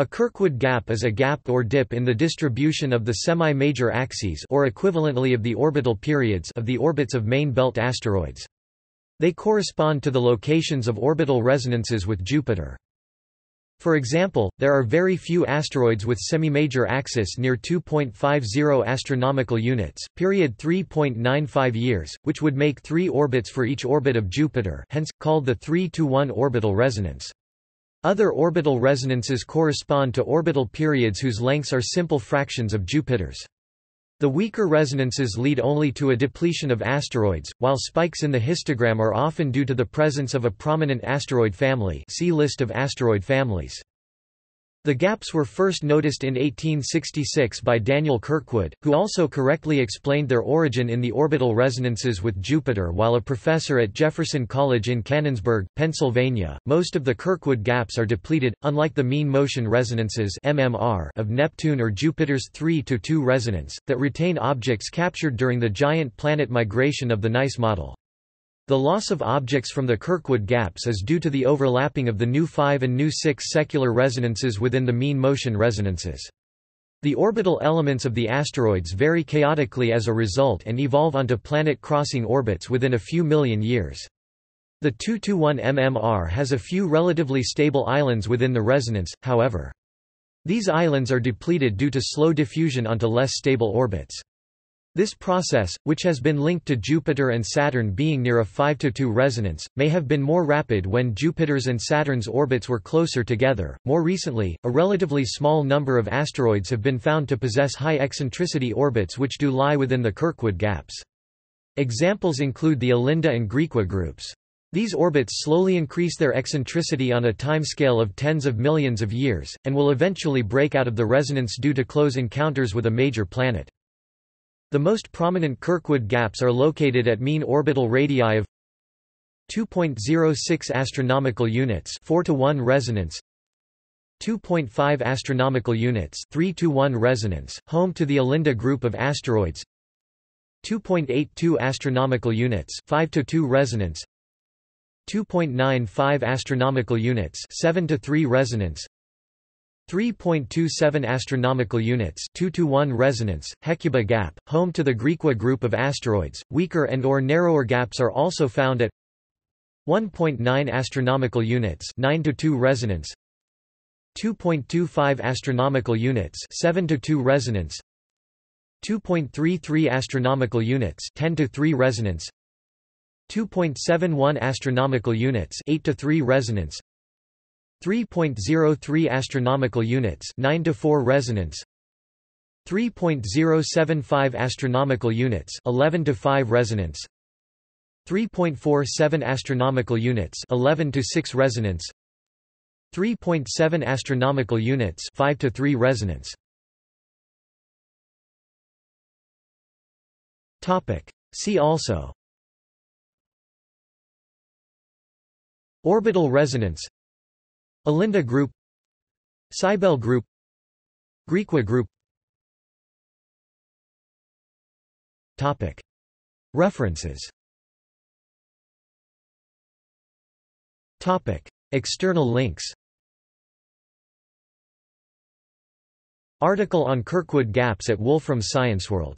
A Kirkwood gap is a gap or dip in the distribution of the semi-major axes or equivalently of the orbital periods of the orbits of main belt asteroids. They correspond to the locations of orbital resonances with Jupiter. For example, there are very few asteroids with semi-major axis near 2.50 astronomical units, period 3.95 years, which would make 3 orbits for each orbit of Jupiter, hence called the 3-to-1 orbital resonance. Other orbital resonances correspond to orbital periods whose lengths are simple fractions of Jupiter's. The weaker resonances lead only to a depletion of asteroids, while spikes in the histogram are often due to the presence of a prominent asteroid family. See list of asteroid families. The gaps were first noticed in 1866 by Daniel Kirkwood, who also correctly explained their origin in the orbital resonances with Jupiter while a professor at Jefferson College in Canonsburg, Pennsylvania. Most of the Kirkwood gaps are depleted, unlike the mean motion resonances (MMR) of Neptune or Jupiter's 3-to-2 resonance, that retain objects captured during the giant planet migration of the Nice model. The loss of objects from the Kirkwood gaps is due to the overlapping of the Nu5 and Nu6 secular resonances within the mean motion resonances. The orbital elements of the asteroids vary chaotically as a result and evolve onto planet-crossing orbits within a few million years. The 2-to-1 MMR has a few relatively stable islands within the resonance, however. These islands are depleted due to slow diffusion onto less stable orbits. This process, which has been linked to Jupiter and Saturn being near a 5-to-2 resonance, may have been more rapid when Jupiter's and Saturn's orbits were closer together. More recently, a relatively small number of asteroids have been found to possess high eccentricity orbits which do lie within the Kirkwood gaps. Examples include the Alinda and Griqua groups. These orbits slowly increase their eccentricity on a timescale of tens of millions of years, and will eventually break out of the resonance due to close encounters with a major planet. The most prominent Kirkwood gaps are located at mean orbital radii of 2.06 astronomical units, 4-to-1 resonance, 2.5 astronomical units, 3-to-1 resonance, home to the Alinda group of asteroids, 2.82 astronomical units, 5-to-2 resonance, 2.95 astronomical units, 7-to-3 resonance, 3.27 astronomical units, 2-to-1 resonance. Hecuba gap, home to the Griqua group of asteroids. Weaker and or narrower gaps are also found at 1.9 astronomical units, 9-to-2 resonance, 2.25 astronomical units, 7-to-2 resonance, 2.33 astronomical units, 10-to-3 resonance, 2.71 astronomical units, 8-to-3 resonance, 3.03 astronomical units, 9-to-4 resonance, 3.075 astronomical units, 11-to-5 resonance, 3.47 astronomical units, 11-to-6 resonance, 3.7 astronomical units, 5-to-3 resonance. Topic: See also orbital resonance, Alinda group, Cybele group, Griqua group. Topic. References. Topic. External links. Article on Kirkwood gaps at Wolfram ScienceWorld.